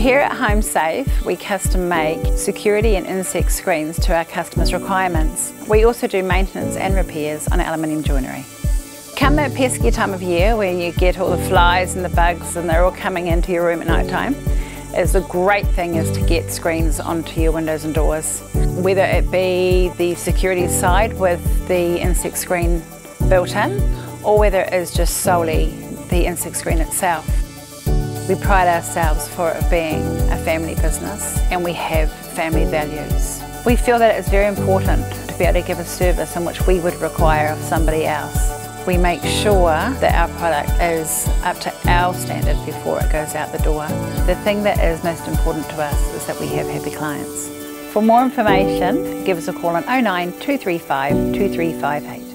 Here at HomeSafe, we custom make security and insect screens to our customers' requirements. We also do maintenance and repairs on aluminium joinery. Come that pesky time of year when you get all the flies and the bugs and they're all coming into your room at night time, the great thing is to get screens onto your windows and doors. Whether it be the security side with the insect screen built in, or whether it is just solely the insect screen itself. We pride ourselves for it being a family business, and we have family values. We feel that it's very important to be able to give a service in which we would require of somebody else. We make sure that our product is up to our standard before it goes out the door. The thing that is most important to us is that we have happy clients. For more information, give us a call on 09 235 2358.